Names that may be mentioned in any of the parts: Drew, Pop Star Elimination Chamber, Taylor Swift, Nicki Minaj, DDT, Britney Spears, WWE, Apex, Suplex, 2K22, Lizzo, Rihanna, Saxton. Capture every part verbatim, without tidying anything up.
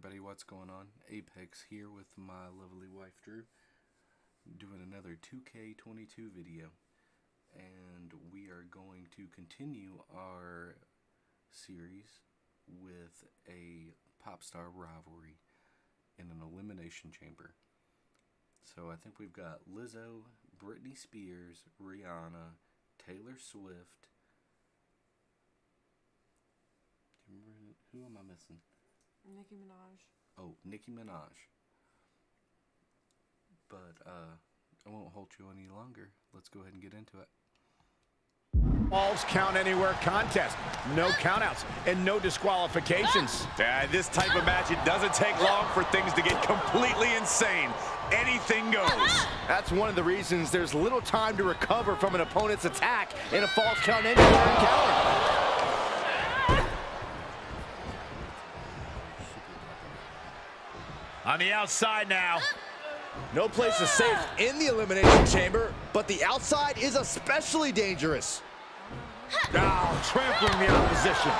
everybody, what's going on? Apex here with my lovely wife Drew, doing another two K twenty-two video, and we are going to continue our series with a pop star rivalry in an elimination chamber. So I think we've got Lizzo, Britney Spears, Rihanna, Taylor Swift. Who am I missing? Nicki Minaj. Oh, Nicki Minaj. But uh, I won't hold you any longer. Let's go ahead and get into it. Balls count anywhere contest. No countouts and no disqualifications. Yeah, this type of match, it doesn't take long for things to get completely insane. Anything goes. That's one of the reasons there's little time to recover from an opponent's attack in a falls count anywhere encounter. On the outside now. No place is safe in the elimination chamber, but the outside is especially dangerous. Now trampling the opposition.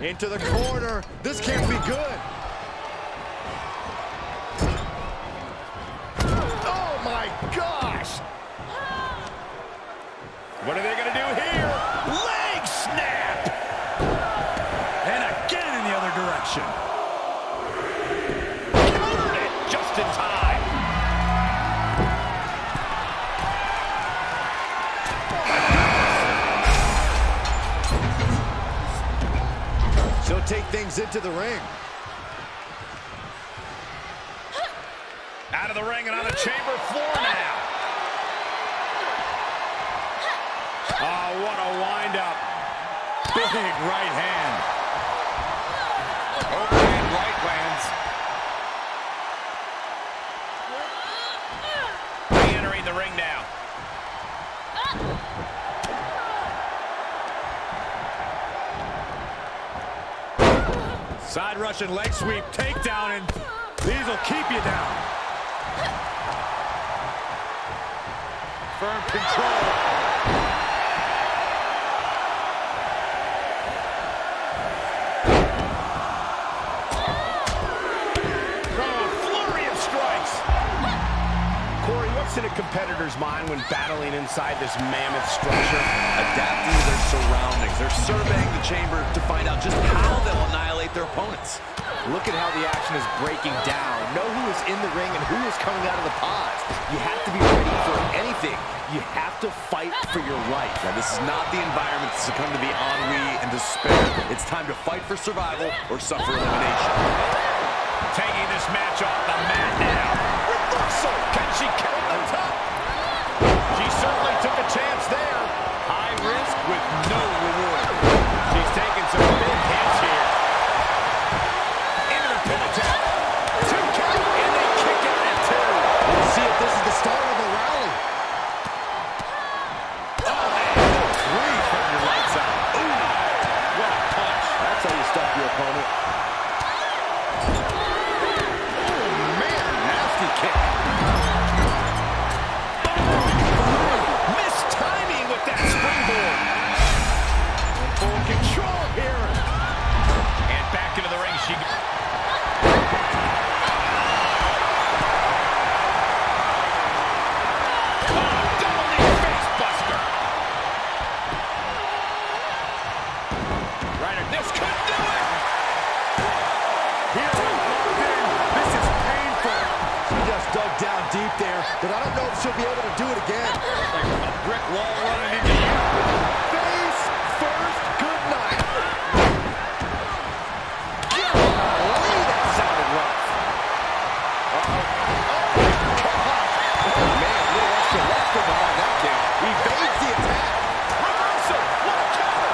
Into the corner. This can't be good. Oh my gosh. What are they going to do here? Leg snap. Direction. Countered it just in time. So take things into the ring. Out of the ring and on the chamber floor now. Oh, what a wind-up. Big right hand. Overhand right lands. Re-entering the ring now. Side rush and leg sweep, takedown, and these will keep you down. Firm control. In a competitor's mind when battling inside this mammoth structure, adapting to their surroundings. They're surveying the chamber to find out just how they'll annihilate their opponents. Look at how the action is breaking down. Know who is in the ring and who is coming out of the pods. You have to be ready for anything. You have to fight for your life. Now, this is not the environment to succumb to the ennui and despair. It's time to fight for survival or suffer elimination. Taking this match off the mat now. So can she count on top? She certainly took a chance there. High risk with no reward. She's taking some big hits here. Into the pin attack. Two count, and they kick out at two. We'll see if this is the start of the rally. Oh, man. Three from your right side. Ooh, what a punch. That's how you stop your opponent. Oh, man, nasty kick. But I don't know if she'll be able to do it again. Like a brick wall running into you. Face first, good night. Golly, that sounded rough. Uh-oh. Oh, my God. Oh, man, a little extra left from behind that kick. Evades the attack. Reversal. What a counter.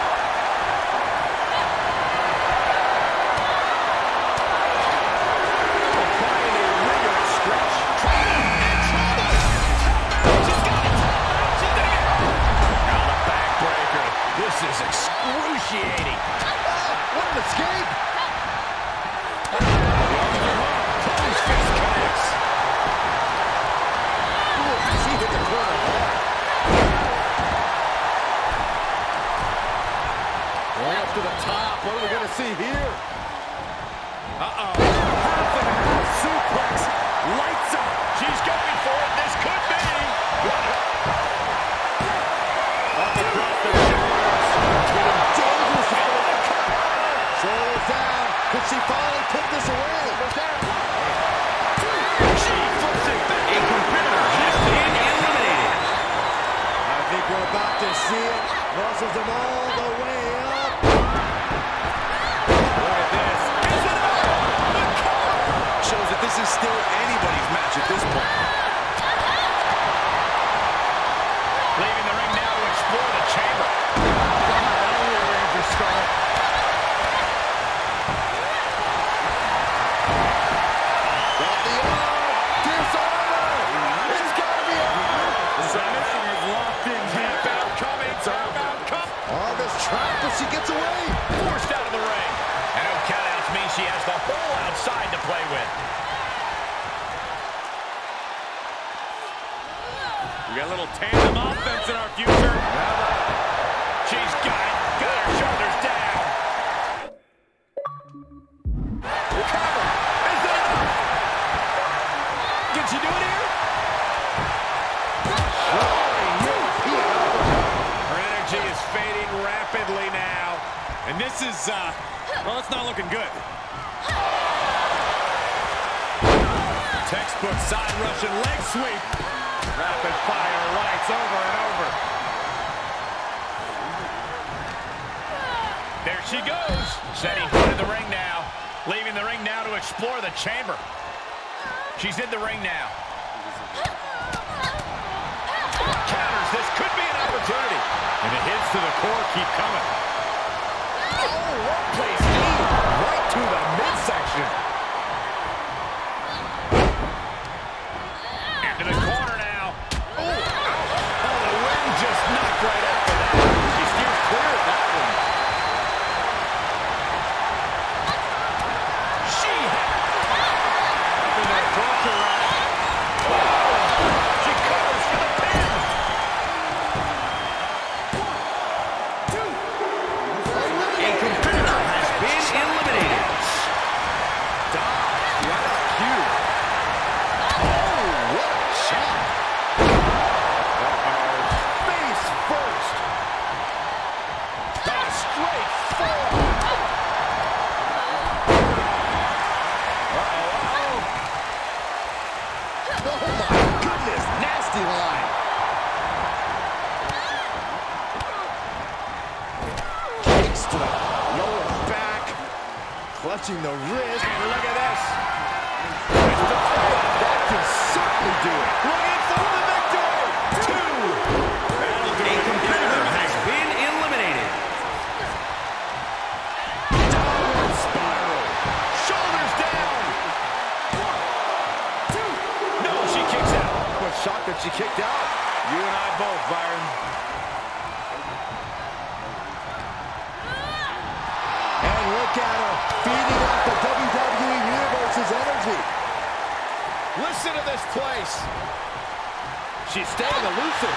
Applying a rigorous stretch. Trying This is excruciating. Oh, what an escape! Close fist connects. Ooh, she hit the corner. to the top. What are we going to see here? Uh-oh. Suplex. Lights up. She's going for it. This could be. Up across the shoulders. Getting dangerous out of the corner. Shoulders down. Could she finally put this away? She flips it back. A competitor just been eliminated. I think we're about to see it. Russes them all the way up. Look at this. Is it up? The cover shows that this is still anybody's match at this point. Leaving the ring now to explore the chamber. She gets away. Forced out of the ring. And no countouts mean she has the whole outside to play with. We got a little tandem offense in our future. She's got it. Got her shoulders down. The cover. Is that enough? Can she do it here? Her energy is fading rapidly now. And this is, uh, well, it's not looking good. Textbook side rush and leg sweep. Rapid fire lights over and over. There she goes. Setting foot in the ring now. Leaving the ring now to explore the chamber. She's in the ring now. Counters. This could be an opportunity. And the hits to the core keep coming. Oh, one place knee right to the midsection. Into the corner now. Oh, oh, the wind just knocked right after that. She steers clear of that one. She had it. After that block around. Wow. She covers for the pin. Clutching the wrist, and look at this. That can certainly do it. Looking for the victory. Two. A competitor has been eliminated. Downward spiral. Shoulders down. One, two. No, she kicks out. What shock that she kicked out. You and I both, Byron. Look at her, feeding off the W W E Universe's energy. Listen to this place. She's staying elusive.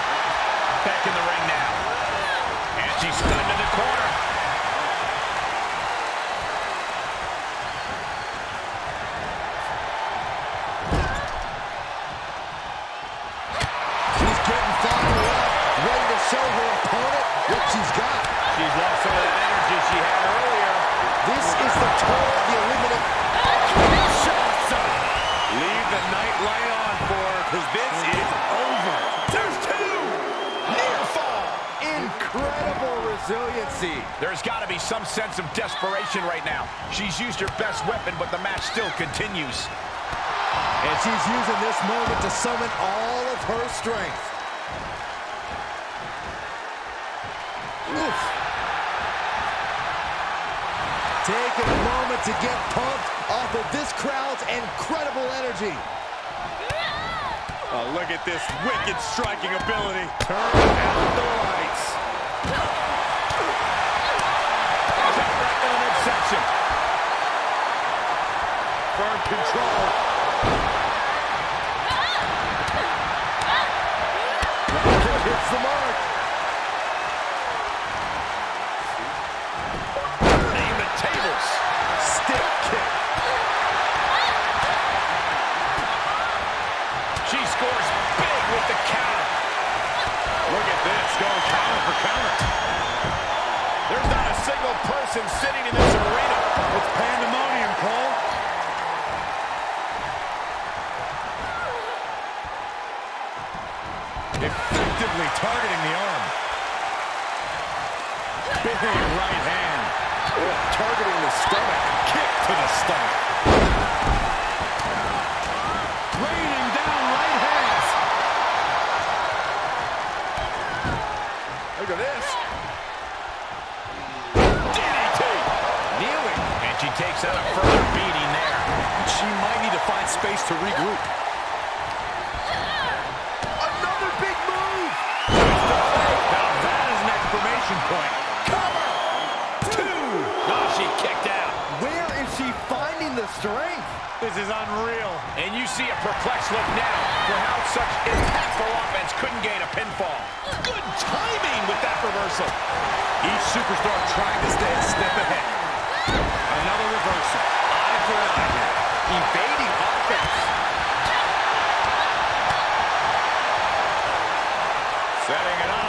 Back in the ring now. And she's stunned in the corner. She's getting fired up, ready to show her opponent what she's got. She's lost some of that energy she had earlier. This is the toll of the eliminate. Shots up. Leave the night light on for her, because this is over. There's two. Near fall. Incredible resiliency. There's got to be some sense of desperation right now. She's used her best weapon, but the match still continues. And she's using this moment to summon all of her strength. Oof. Taking a moment to get pumped off of this crowd's incredible energy. Oh, look at this wicked striking ability. Turn out the lights. Top right to the midsection. Firm control. Rocket hits the mark. Big right hand. Targeting the stomach. Kick to the stomach. Raining down right hands. Look at this. D D T. Kneeling. And she takes out a further beating there. She might need to find space to regroup. Point. Cover! Two! Oh, she kicked out. Where is she finding the strength? This is unreal. And you see a perplexed look now for how such impactful offense couldn't gain a pinfall. Good timing with that reversal. Each superstar trying to stay a step ahead. Another reversal. Eye for an eye here. Evading offense. Setting it up.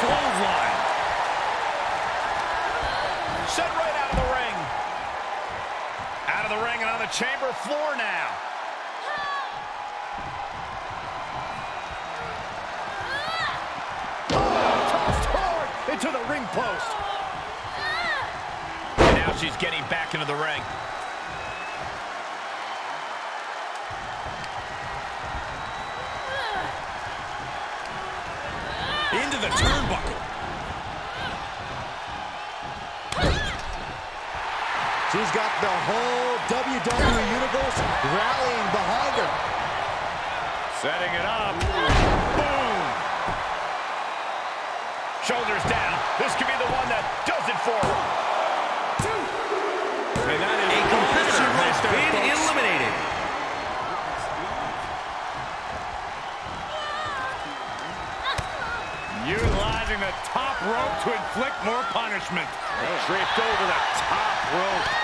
Clothesline. Set right out of the ring. Out of the ring and on the chamber floor now. Oh, tossed hard into the ring post. And now she's getting back into the ring. Into the turnbuckle. She's got the whole W W E Universe rallying behind her. Setting it up. Boom. Shoulders down. This could be the one that does it for her. Two. And that is a competitor has been eliminated. Utilizing the top rope to inflict more punishment. Tripped over the top rope.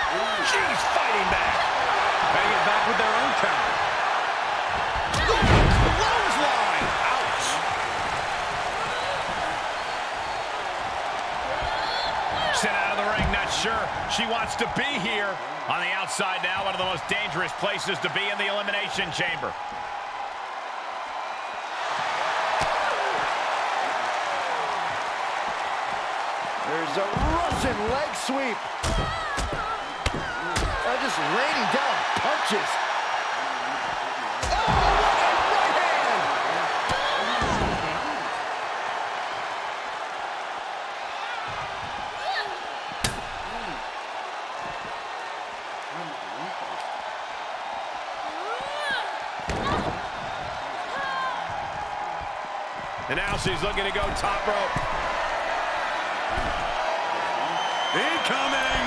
She's fighting back. Paying back with their own counter. Clothesline. Ouch. Sent out of the ring, not sure she wants to be here. On the outside now, one of the most dangerous places to be in the Elimination Chamber. There's a Russian leg sweep. They're just raining down punches. Oh, right hand! And now she's looking to go top rope. Incoming!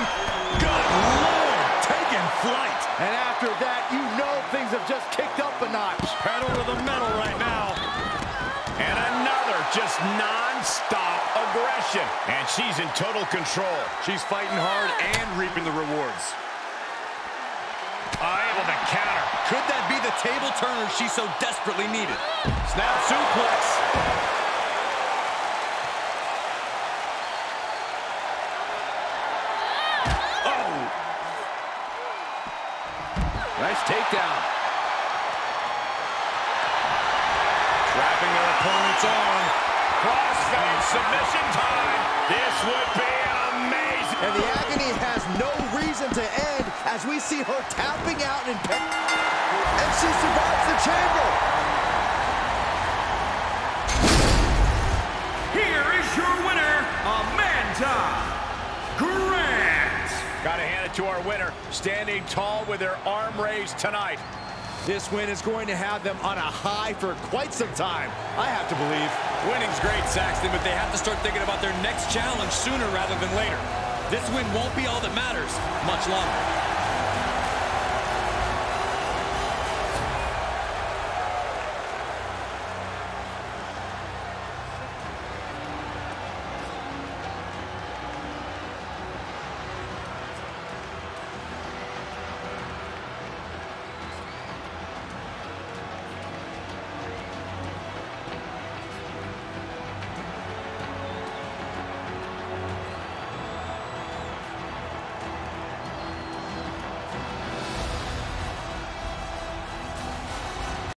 Good Lord! Taking flight! And after that, you know things have just kicked up a notch. Pedal to the metal right now. And another just non-stop aggression. And she's in total control. She's fighting hard and reaping the rewards. Able to counter. Could that be the table turner she so desperately needed? Snap suplex. Nice takedown. Trapping their opponents on. Crossface submission time. This would be amazing. And the agony has no reason to end as we see her tapping out and pick. And she survives the chamber. Here is your winner, Amanda. Gotta hand it to our winner, standing tall with their arm raised tonight. This win is going to have them on a high for quite some time, I have to believe. Winning's great, Saxton, but they have to start thinking about their next challenge sooner rather than later. This win won't be all that matters much longer.